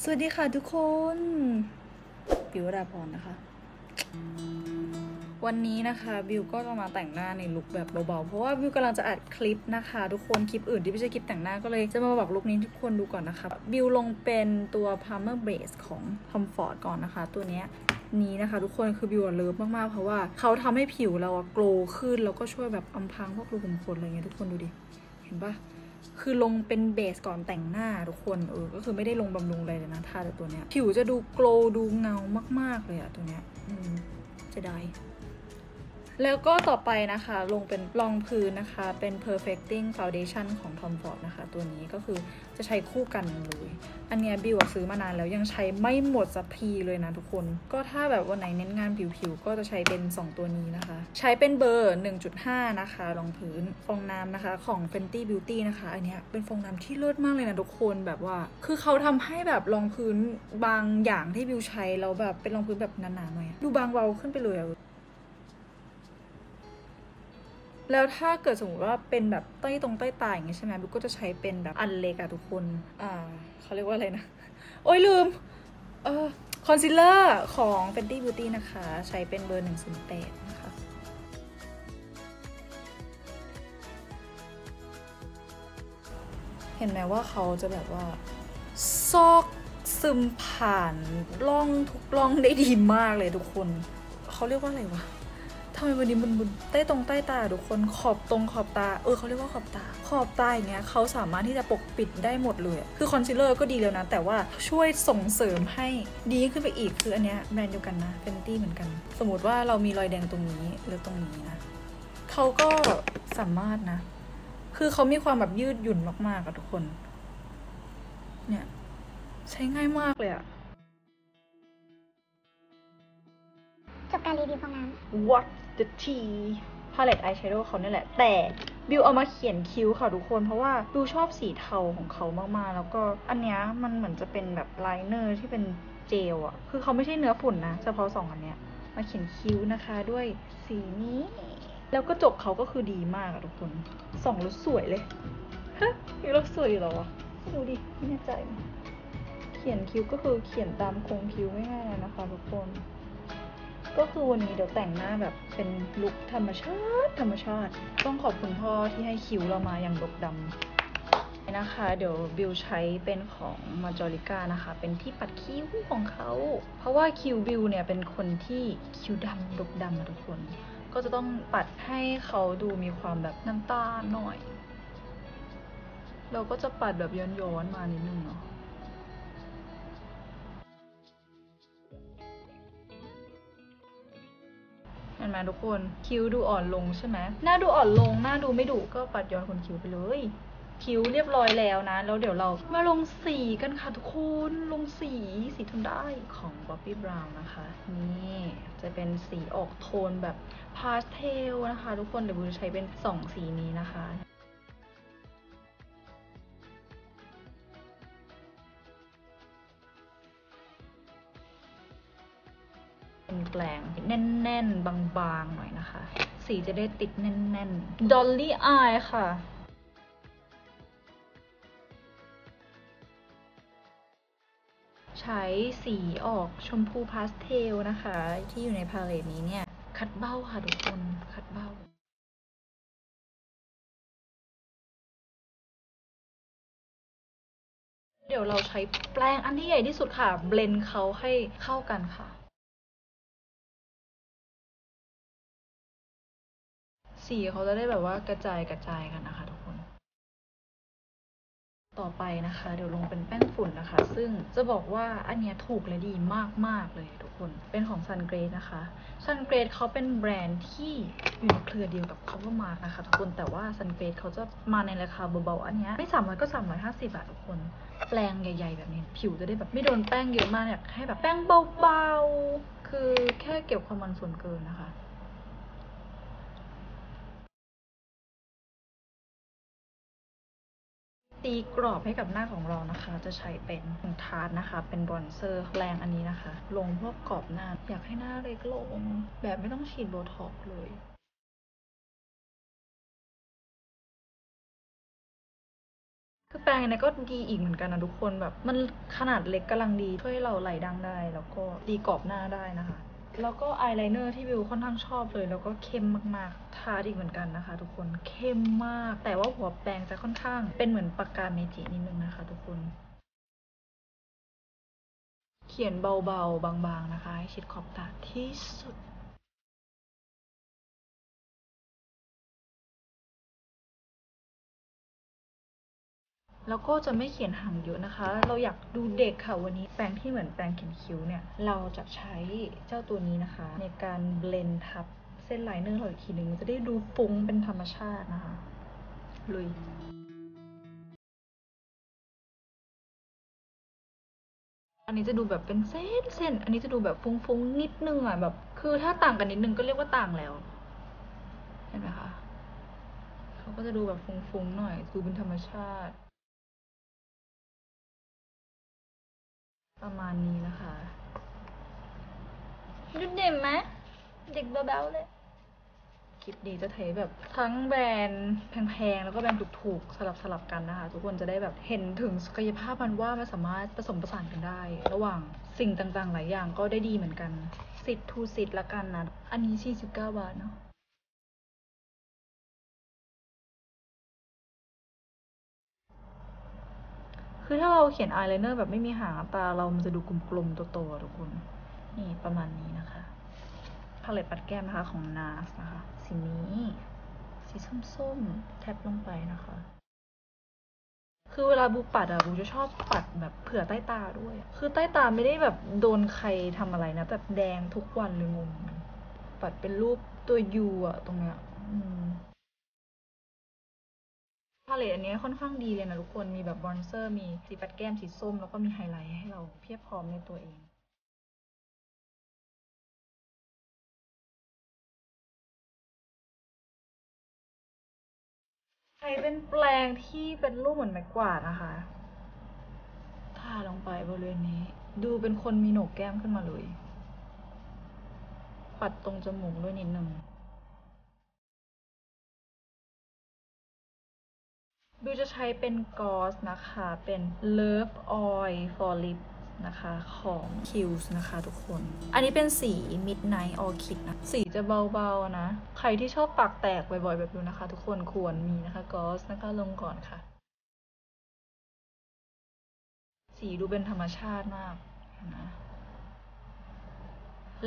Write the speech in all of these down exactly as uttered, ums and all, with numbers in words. สวัสดีค่ะทุกคนบิวราพรนะคะวันนี้นะคะบิวก็จะมาแต่งหน้าในลุคแบบเบาๆเพราะว่าบิวกำลังจะอัดคลิปนะคะทุกคนคลิปอื่นที่ไม่ใช่คลิปแต่งหน้าก็เลยจะมาบอกลุคนี้ทุกคนดูก่อนนะคะบิวลงเป็นตัว Palmer Base ของ Comfort ก่อนนะคะตัวเนี้ยนี้นะคะทุกคนคือบิวเลิฟมากๆเพราะว่าเขาทำให้ผิวเราโกลว์ขึ้นแล้วก็ช่วยแบบอำพรางพวกรูขุมขนอะไรเงี้ยทุกคนดูดิเห็นปะคือลงเป็นเบสก่อนแต่งหน้าทุกคนเออก็คือไม่ได้ลงบำรุงอะไรเลยนะทาแต่ตัวเนี้ยผิวจะดูโกลว์ดูเงามากๆเลยอะตัวเนี้ยอืมจะได้แล้วก็ต่อไปนะคะลงเป็นรองพื้นนะคะเป็น perfecting foundation ของ Tom Ford นะคะตัวนี้ก็คือจะใช้คู่กันเลยอันเนี้ยบิวซื้อมานานแล้วยังใช้ไม่หมดสักทีเลยนะทุกคนก็ถ้าแบบวันไหนเน้นงานผิวๆก็จะใช้เป็นสองตัวนี้นะคะใช้เป็นเบอร์ หนึ่งจุดห้า นะคะรองพื้นฟองน้ำนะคะของ Fenty Beauty นะคะอันเนี้ยเป็นฟองน้ำที่เลิศมากเลยนะทุกคนแบบว่าคือเขาทำให้แบบรองพื้นบางอย่างที่บิวใช้แล้วแบบเป็นรองพื้นแบบหนาๆหน่อยดูบางเบาขึ้นไปเลยแล้วถ้าเกิดสมมติว่าเป็นแบบใต้ตรงใต้ตาอย่างเงี้ยใช่ไหมบุ๊กก็จะใช้เป็นแบบอันเล็กอะทุกคนอ่าเขาเรียกว่าอะไรนะโอ้ยลืมเออคอนซีลเลอร์ของ Fenty Beauty นะคะใช้เป็นเบอร์ หนึ่งศูนย์แปด นะคะเห็นไหมว่าเขาจะแบบว่าซอกซึมผ่านร่องทุกร่องได้ดีมากเลยทุกคนเขาเรียกว่าอะไรวะทำไมวันนี้มันใต้ตรงใต้ตาทุกคนขอบตรงขอบตาเออเขาเรียกว่าขอบตาขอบตาอย่างเงี้ยเขาสามารถที่จะปกปิดได้หมดเลยคือคอนซีลเลอร์ก็ดีแล้วนะแต่ว่าช่วยส่งเสริมให้ดีขึ้นไปอีกคืออันเนี้ยแบรนด์เดียวกันนะเป็นตี้เหมือนกันสมมติว่าเรามีรอยแดงตรงนี้หรือตรงนี้นะเขาก็สามารถนะคือเขามีความแบบยืดหยุ่นมากๆกับทุกคนเนี่ยใช้ง่ายมากเลยอะจบการรีวิวของน้ำ What the tea พาเลตอายแชโดว์เขาเนี่ยแหละแต่บิวเอามาเขียนคิ้วค่ะทุกคนเพราะว่าบิวชอบสีเทาของเขามากๆแล้วก็อันเนี้ยมันเหมือนจะเป็นแบบไลเนอร์ที่เป็นเจลอะคือเขาไม่ใช่เนื้อฝุ่นนะเฉพาะสองอันเนี้ยมาเขียนคิ้วนะคะด้วยสีนี้แล้วก็จบเขาก็คือดีมากอะทุกคนส่องแล้วสวยเลยฮะคิ้วเราสวยเหรอดูดิไม่แน่ใจเขียนคิ้วก็คือเขียนตามโครงคิ้วง่ายๆนะคะทุกคนก็คือวันนี้เดี๋ยวแต่งหน้าแบบเป็นลุคธรรมชาติธรรมชาติต้องขอบคุณพ่อที่ให้คิ้วเรามาอย่างดกดำนะคะเดี๋ยวบิวใช้เป็นของมาจอริก้านะคะเป็นที่ปัดคิ้วของเขาเพราะว่าคิ้วบิวเนี่ยเป็นคนที่คิ้วดำดกดำนะทุกคนก็จะต้องปัดให้เขาดูมีความแบบน้ำตาลหน่อยเราก็จะปัดแบบย้อนๆมานิดนึงเนาะเห็นไหมทุกคนคิ้วดูอ่อนลงใช่ไหมหน้าดูอ่อนลงหน้าดูไม่ดุก็ปัดย้อนขนคิ้วไปเลยคิ้วเรียบร้อยแล้วนะแล้วเดี๋ยวเรามาลงสีกันค่ะทุกคนลงสีสีทนได้ของ Bobbi Brown นะคะนี่จะเป็นสีออกโทนแบบพาสเทลนะคะทุกคนเดี๋ยวบิวจะใช้เป็นสองสีนี้นะคะแปลงแน่นๆบางๆหน่อยนะคะสีจะได้ติดแน่นๆดอลลี่อายค่ะใช้สีออกชมพูพาสเทลนะคะที่อยู่ในพาเลตนี้เนี่ยคัดเบ้าค่ะทุกคนคัดเบ้าเดี๋ยวเราใช้แปลงอันที่ใหญ่ที่สุดค่ะเบลนด์เขาให้เข้ากันค่ะสีเขาจะได้แบบว่ากระจายกระจายกันนะคะทุกคนต่อไปนะคะเดี๋ยวลงเป็นแป้งฝุ่นนะคะซึ่งจะบอกว่าอันเนี้ยถูกและดีมากๆเลยทุกคนเป็นของ ซันเกรด นะคะ ซันเกรด เขาเป็นแบรนด์ที่อยู่ในเครือเดียวกับ Cover Mark นะคะทุกคนแต่ว่า ซันเกรด เขาจะมาในราคาเบาๆอันเนี้ยไม่สามร้อยก็สามร้อยห้าสิบ บาททุกคนแปลงใหญ่ๆแบบนี้ผิวจะได้แบบไม่โดนแป้งเยอะมากอยากให้แบบแป้งเบาๆคือแค่เก็บความมันส่วนเกินนะคะตีกรอบให้กับหน้าของเรานะคะจะใช้เป็นทาร์ตนะคะเป็นบอนเซอร์แรงอันนี้นะคะลงพวกกรอบหน้าอยากให้หน้าเล็กลงแบบไม่ต้องฉีดโบท็อกซ์เลยคือ แปรงเนี่ยก็ดีอีกเหมือนกันนะทุกคนแบบมันขนาดเล็กกำลังดีช่วยเราไหลดังได้แล้วก็ดีกรอบหน้าได้นะคะแล้วก็อายไลเนอร์ที่วิวค่อนข้างชอบเลยแล้วก็เข้มมากๆทาอีกเหมือนกันนะคะทุกคนเข้มมากแต่ว่าหัวแปรงจะค่อนข้างเป็นเหมือนปากกาเมจินิดนึงนะคะทุกคนเขียนเบาๆบางๆนะคะให้ชิดขอบตาที่สุดแล้วก็จะไม่เขียนหางเยอะนะคะเราอยากดูเด็กค่ะวันนี้แปรงที่เหมือนแปรงเขียนคิ้วเนี่ยเราจะใช้เจ้าตัวนี้นะคะในการเบลนด์ทับเส้นไลเนอร์เราอีกทีหนึ่งจะได้ดูฟุ้งเป็นธรรมชาตินะคะลุยอันนี้จะดูแบบเป็นเส้นเส้นอันนี้จะดูแบบฟุ้งๆนิดนึงอ่ะแบบคือถ้าต่างกันนิดนึงก็เรียกว่าต่างแล้วเห็นไหมคะเขาก็จะดูแบบฟุ้งๆหน่อยดูเป็นธรรมชาติประมาณนี้นะคะดูเด่นไหมเด็กเบาๆเลยคลิปดีจะเทแบบทั้งแบรนด์แพงๆแล้วก็แบรนด์ถูกๆสลับสลับกันนะคะทุกคนจะได้แบบเห็นถึงศักยภาพมันว่ามันสามารถผสมผสานกันได้ระหว่างสิ่งต่างๆหลายอย่างก็ได้ดีเหมือนกันสิทธิ์ทูสิทธิ์ละกันนะอันนี้สี่สิบเก้าบาทเนาะคือถ้าเราเขียนอายไลเนอร์แบบไม่มีหางตาเรามันจะดูกลมๆโตๆทุกคนนี่ประมาณนี้นะคะพาเลตปัดแก้มนะคะของ เอ็น เอ เอส นะคะสีนี้สีส้มๆแทบลงไปนะคะคือเวลาบูปัดอะบูจะชอบปัดแบบเผื่อใต้ตาด้วยคือใต้ตาไม่ได้แบบโดนใครทำอะไรนะแต่แดงทุกวันเลยงงปัดเป็นรูปตัวยูอะตรงเนี้ยพาเลตอันนี้ค่อนข้างดีเลยนะทุกคนมีแบบบอนเซอร์มีสีปัดแก้มสีส้มแล้วก็มีไฮไลท์ให้เราเพียบพร้อมในตัวเองใช้เป็นแปรงที่เป็นรูปเหมือนไม้กวาดนะคะทาลงไปบริเวณนี้ดูเป็นคนมีโหนกแก้มขึ้นมาเลยปัดตรงจมูกด้วยนิดนึงดูจะใช้เป็นกอสนะคะเป็น Love Oil for Lip นะคะของ คิวส์ นะคะทุกคนอันนี้เป็นสี Midnight Orchid นะสีจะเบาๆนะใครที่ชอบปากแตกบ่อยๆแบบนี้นะคะทุกคนควรมีนะคะกอสนะคะลงก่อนค่ะสีดูเป็นธรรมชาติมากนะ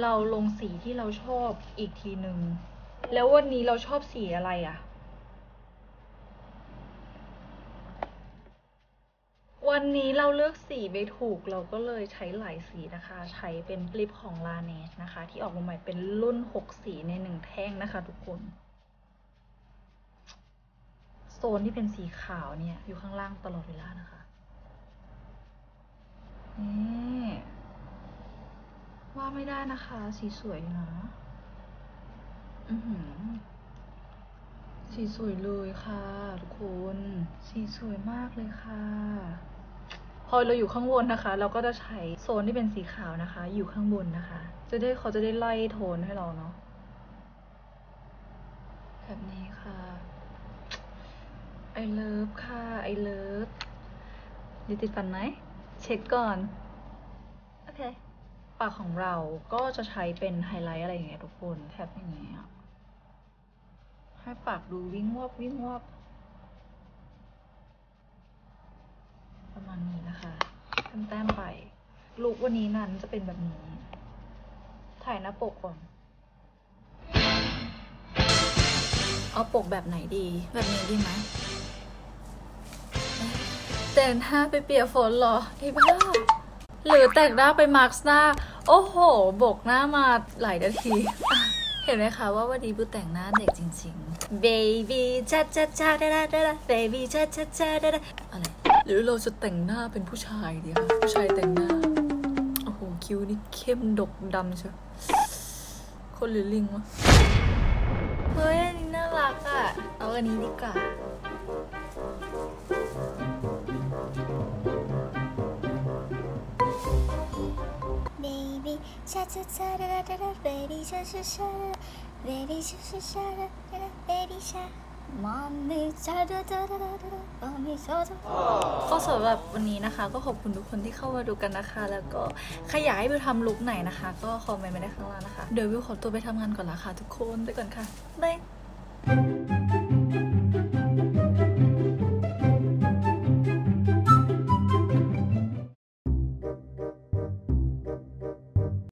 เราลงสีที่เราชอบอีกทีหนึ่งแล้ววันนี้เราชอบสีอะไรอะวันนี้เราเลือกสีไม่ถูกเราก็เลยใช้หลายสีนะคะใช้เป็นลิปของลาเนสนะคะที่ออกมาใหม่เป็นรุ่นหกสีในหนึ่งแท่งนะคะทุกคนโซนที่เป็นสีขาวเนี่ยอยู่ข้างล่างตลอดเวลานะคะนี่ว่าไม่ได้นะคะสีสวยนะอือหือสีสวยเลยค่ะทุกคนสีสวยมากเลยค่ะพอเราอยู่ข้างบนนะคะเราก็จะใช้โซนที่เป็นสีขาวนะคะอยู่ข้างบนนะคะจะได้เขาจะได้ไล่โทนให้เราเนาะแบบนี้ค่ะไอเลิฟค่ะไอเลิฟดูติดฟันไหมเช็คก่อนโอเคปากของเราก็จะใช้เป็นไฮไลท์อะไรอย่างเงี้ยทุกคนแทบอย่างเงี้ยให้ปากดูวิ่งวอบวิ่งวอบประมาณนี้นะคะแต้มๆไปลุควันนี้นั้นจะเป็นแบบนี้ถ่ายหน้าปกก่อนเอาปกแบบไหนดีแบบนี้ดีไหมแต่งหน้าไปเปียกฝนหรอไอ้บ้าหรือแต่งหน้าไปมาร์กหน้าโอ้โหบกหน้ามาหลายนาทีเห็นไหมคะว่าวันนี้บูแต่งหน้าเด็กจริงๆ baby จ้าจ้าจ้าได้ได้ได้ baby จ้าจ้าจ้าได้ได้อะไรหรือเราจะแต่งหน้าเป็นผู้ชายดีคะผู้ชายแต่งหน้าโอ้โหคิ้วนี่เข้มดกดำใช่คนหรือลิงวะเฮ้ยอันนี้น่ารักอ่ะเอาอันนี้ดีกว่าชาชาชาราราราเบบี้ชาชาชาเบบี้ชาชาชาเบบี้ชา Mommy ก็สำหรับวันนี้นะคะก็ขอบคุณทุกคนที่เข้ามาดูกันนะคะแล้วก็ใครอยากให้บิวทำลุคไหนนะคะก็คอมเมนต์มาได้ข้างล่างนะคะเดี๋ยวบิวขอตัวไปทำงานก่อนละค่ะทุกคนไปก่อนค่ะบ๊าย